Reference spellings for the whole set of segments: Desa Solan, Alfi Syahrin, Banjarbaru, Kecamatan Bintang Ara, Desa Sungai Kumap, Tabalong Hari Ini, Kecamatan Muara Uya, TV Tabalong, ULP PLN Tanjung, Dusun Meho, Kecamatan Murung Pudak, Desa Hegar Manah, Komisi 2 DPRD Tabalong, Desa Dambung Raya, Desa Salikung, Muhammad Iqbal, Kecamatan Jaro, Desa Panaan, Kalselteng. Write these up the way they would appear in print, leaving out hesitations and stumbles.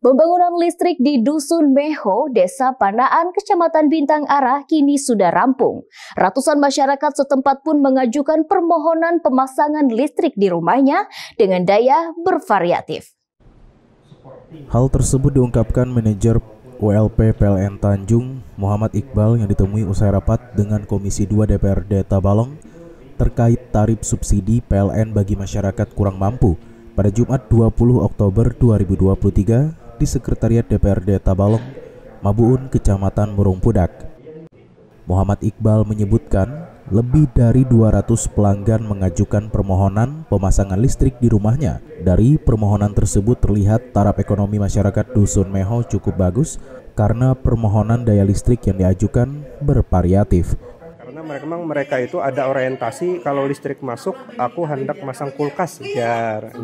Pembangunan listrik di Dusun Meho, Desa Panaan, Kecamatan Bintang Ara kini sudah rampung. Ratusan masyarakat setempat pun mengajukan permohonan pemasangan listrik di rumahnya dengan daya bervariatif. Hal tersebut diungkapkan manajer ULP PLN Tanjung, Muhammad Iqbal, yang ditemui usai rapat dengan Komisi 2 DPRD Tabalong terkait tarif subsidi PLN bagi masyarakat kurang mampu pada Jumat 20 Oktober 2023 di Sekretariat DPRD Tabalong, Mabuun, Kecamatan Murung Pudak. Muhammad Iqbal menyebutkan lebih dari 200 pelanggan mengajukan permohonan pemasangan listrik di rumahnya. Dari permohonan tersebut terlihat taraf ekonomi masyarakat Dusun Meho cukup bagus karena permohonan daya listrik yang diajukan bervariatif. Karena mereka itu ada orientasi, kalau listrik masuk aku hendak masang kulkas biar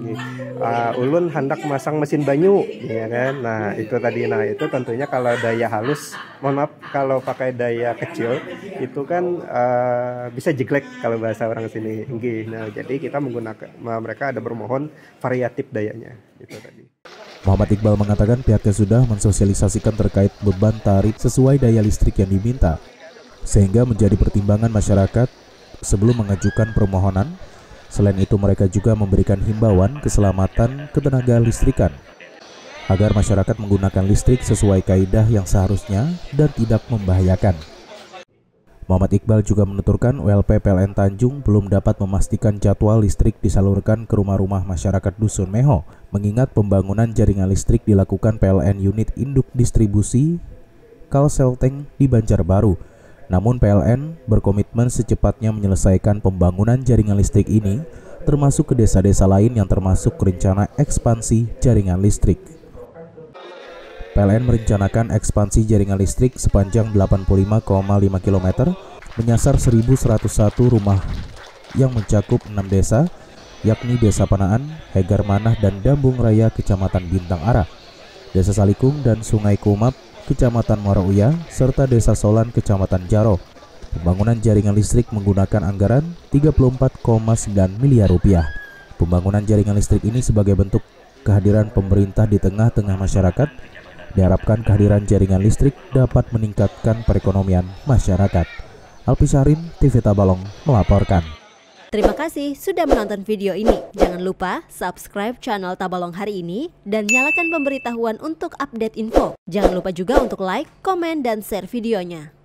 ulun hendak masang mesin banyu, ya kan? Nah itu tadi, nah itu tentunya kalau daya halus, mohon maaf, kalau pakai daya kecil itu kan bisa jeglek kalau bahasa orang sini. Nah jadi kita menggunakan, mereka ada bermohon variatif dayanya itu tadi. Muhammad Iqbal mengatakan pihaknya sudah mensosialisasikan terkait beban tarif sesuai daya listrik yang diminta, sehingga menjadi pertimbangan masyarakat sebelum mengajukan permohonan. Selain itu, mereka juga memberikan himbauan keselamatan ketenaga listrikan agar masyarakat menggunakan listrik sesuai kaidah yang seharusnya dan tidak membahayakan. Muhammad Iqbal juga menuturkan ULP PLN Tanjung belum dapat memastikan jadwal listrik disalurkan ke rumah-rumah masyarakat Dusun Meho, mengingat pembangunan jaringan listrik dilakukan PLN unit induk distribusi Kalselteng di Banjarbaru. Namun PLN berkomitmen secepatnya menyelesaikan pembangunan jaringan listrik ini, termasuk ke desa-desa lain yang termasuk rencana ekspansi jaringan listrik. PLN merencanakan ekspansi jaringan listrik sepanjang 85,5 km, menyasar 1.101 rumah yang mencakup 6 desa, yakni Desa Panaan, Hegar Manah, dan Dambung Raya, Kecamatan Bintang Ara, Desa Salikung dan Sungai Kumap, Kecamatan Muara Uya, serta Desa Solan, Kecamatan Jaro. Pembangunan jaringan listrik menggunakan anggaran 34,9 miliar rupiah. Pembangunan jaringan listrik ini sebagai bentuk kehadiran pemerintah di tengah-tengah masyarakat. Diharapkan kehadiran jaringan listrik dapat meningkatkan perekonomian masyarakat. Alfi Syahrin, TV Tabalong melaporkan. Terima kasih sudah menonton video ini. Jangan lupa subscribe channel Tabalong Hari Ini dan nyalakan pemberitahuan untuk update info. Jangan lupa juga untuk like, komen, dan share videonya.